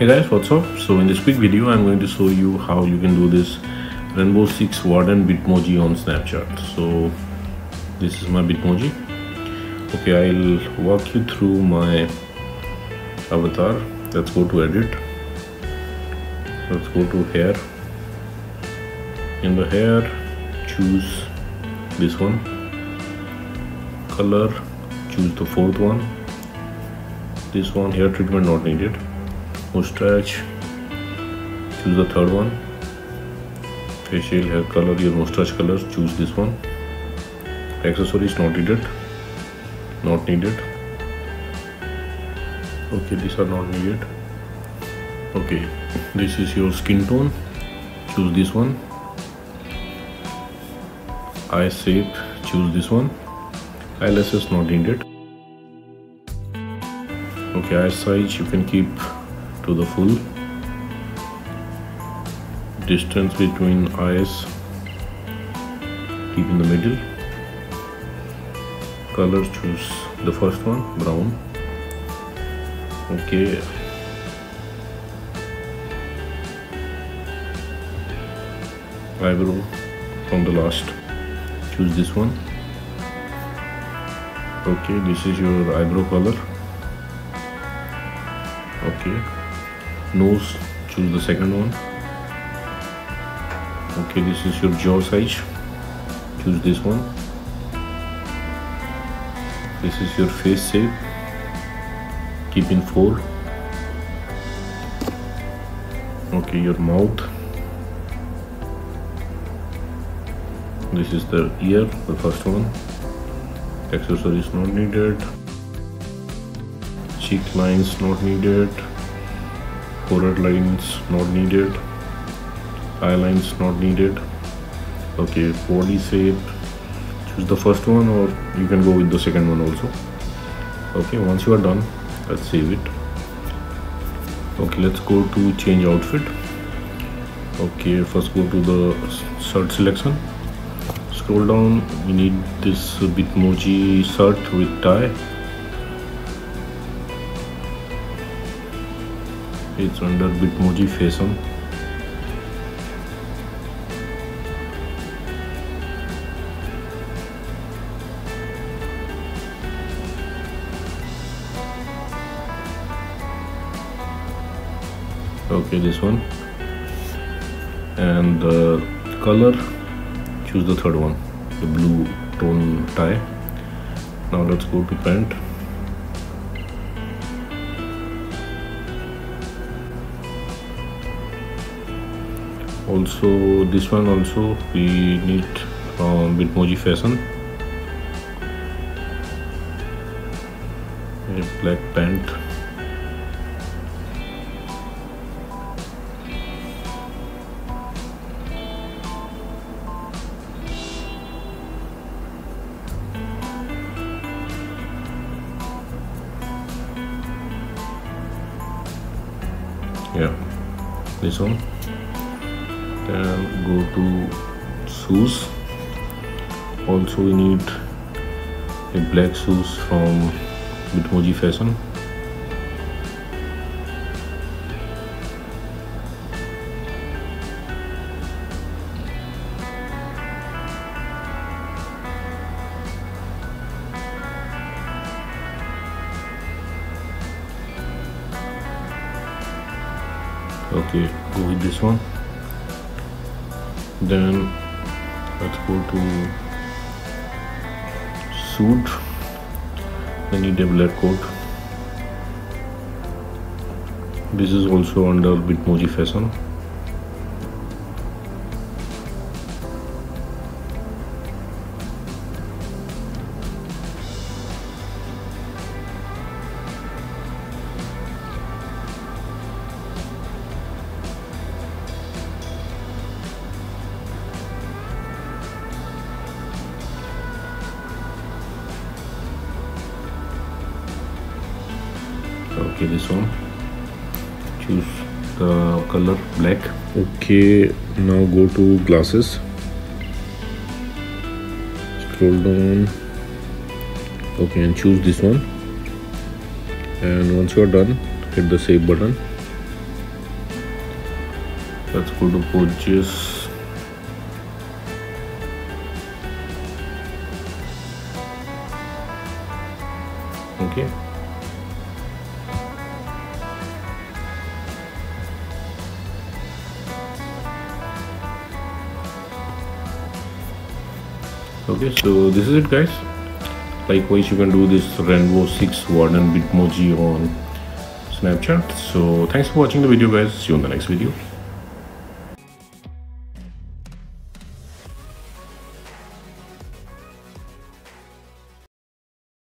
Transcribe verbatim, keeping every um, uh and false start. Hey guys, what's up? So in this quick video I'm going to show you how you can do this Rainbow Six Warden Bitmoji on Snapchat. So this is my Bitmoji. Okay, I'll walk you through my avatar. Let's go to edit. Let's go to hair. In the hair, choose this one. Color, choose the fourth one. This one, hair treatment not needed. Mustache, choose the third one. Facial, hair color, your mustache color, choose this one. Accessories not needed, not needed. Okay, these are not needed. Okay, this is your skin tone, choose this one. Eye shape, choose this one. Eyelashes not needed. Okay, eye size you can keep to the full. Distance between eyes keep in the middle. Color, choose the first one, brown. Okay, eyebrow from the last, choose this one. Okay, this is your eyebrow color. Okay, nose, choose the second one. Okay, this is your jaw size, choose this one. This is your face shape, keep in four. Okay, your mouth. This is the ear, the first one. Accessories not needed. Cheek lines not needed. Forehead lines not needed. Eye lines not needed. Okay, body shape, choose the first one, or you can go with the second one also. Okay, once you are done, let's save it. Okay, let's go to change outfit. Okay, first go to the shirt selection. Scroll down, we need this Bitmoji shirt with tie. It's under Bitmoji fashion. Okay, this one, and uh, color, choose the third one, the blue tone tie. Now let's go to pant. Also this one also we need uh, Bitmoji fashion. A black pant. Yeah, this one. Then go to shoes. Also we need a black shoes from Bitmoji fashion. Okay, go with this one. Then let's go to suit. I need a black coat. This is also under Bitmoji fashion. Okay, this one, choose the color black. Okay, now go to glasses. Scroll down. Okay, and choose this one. And once you are done, hit the save button. Let's go to purchase. Okay. Okay, so this is it, guys. Likewise, you can do this Rainbow Six Warden Bitmoji on Snapchat. So thanks for watching the video, guys. See you in the next video.